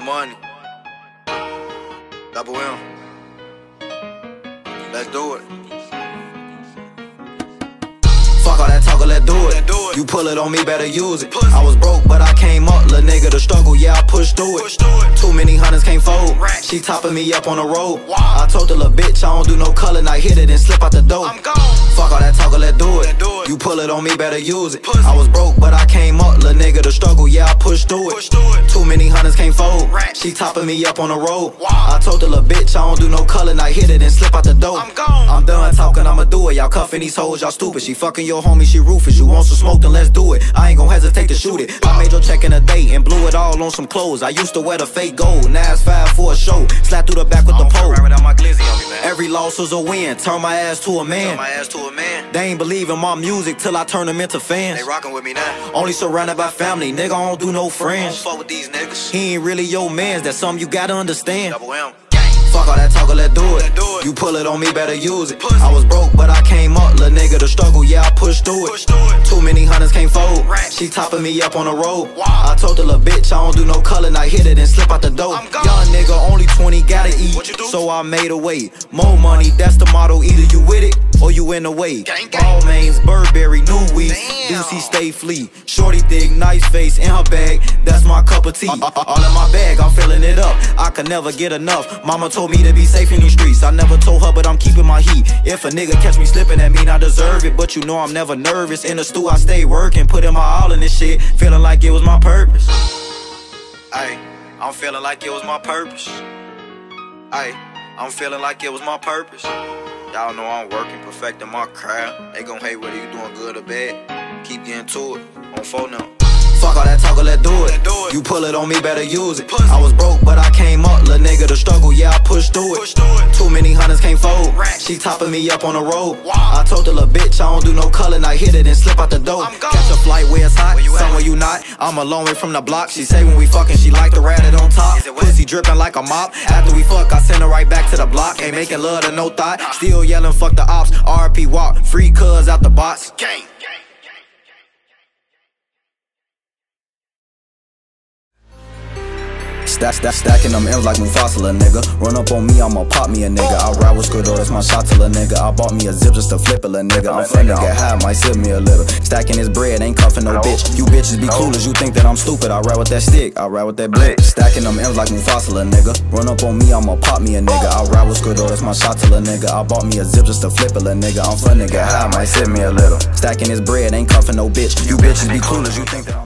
money. Double M. Let's do it. Fuck all that talkin', let's do it. You pull it on me, better use it. I was broke, but I came up, lil' nigga, the struggle, yeah, I pushed through it. Too many hundreds can't fold. She topping me up on the road. I told the lil' bitch, I don't do no color, I hit it and slip out the door. Fuck all that talkin', let's do it. You pull it on me, better use it. I was broke, but I came up, lil' nigga, the struggle, yeah, I pushed through it. Too many hundreds can't fold. She topping me up on the road. I told the lil' bitch, I don't do no color, I hit it and slip out the door. I'm done talking, I'ma do it. Y'all cuffing these hoes, y'all stupid. She fucking your homie, she ruthless. You want some smoke, then let's do it. I ain't gon' hesitate to shoot it. I made your check in a day and blew it all on some clothes. I used to wear the fake gold, now it's 5 for a show. Slap through the back with the pole. Every loss was a win, turn my ass to a man. They ain't believe in my music till I turn them into fans. They rockin' with me now. Only surrounded by family, nigga, I don't do no friends. Don't fuck with these niggas. He ain't really your mans, that's something you gotta understand. Double M. Fuck all that talkin', let's do it. You pull it on me, better use it. I was broke, but I came up, lil' nigga, the struggle, yeah, I pushed through it. Too many hundreds can't fold. She topping me up on the road. I told the lil' bitch, I don't do no color, I hit it and slip out the door. Young nigga, only 20, gotta eat, so I made a way. More money, that's the motto, either you with it or you in the way. All mains, Burberry, new weed, Lucy, stay flea. Shorty thick, nice face, in her bag, that's my cup of tea. All in my bag, I'm filling it up, I could never get enough. Mama told me to be safe in these streets. I never told her, but I'm keeping my heat. If a nigga catch me slipping, that mean I deserve it. But you know I'm never nervous. In the stew, I stay working, putting my all in this shit, feeling like it was my purpose. Ayy, I'm feeling like it was my purpose. Ayy, I'm feeling like it was my purpose. Y'all know I'm working, perfecting my craft. They gon' hate whether you doing good or bad. Keep getting to it, on phone now. Fuck all that talkin', let's do it. You pull it on me, better use it. I was broke, but I came up, lil' nigga, the struggle, yeah, I pushed through it. Too many hundreds can't fold. She topping me up on the road. I told the lil' bitch, I don't do no color, I hit it and slip out the door. Catch a flight where it's hot, somewhere you not. I'm a long way from the block. She say when we fucking, she like to rat it on top. Pussy drippin' like a mop. After we fuck, I send her right back to the block. Ain't making love to no thought. Still yellin', fuck the ops. RP walk, free cuz out the box. Stacking them M's like Mufasa, la nigga. Run up on me, I'ma pop me a nigga. I ride with Squiddo, that's my shot to la nigga. I bought me a zip just to flip it, la nigga. I'm finna get high, might sip me a little. Stacking his bread, ain't cuffin' no bitch. You bitches be clueless, you think that I'm stupid. I ride with that stick, I ride with that blick. Stacking them M's like Mufasa, la nigga. Run up on me, I'ma pop me a nigga. I ride with Squiddo, that's my shot to la nigga. I bought me a zip just to flip it, la nigga. I'm finna get high, might sip me a little. Stacking his bread, ain't cuffin' no bitch. You bitches be clueless, you think that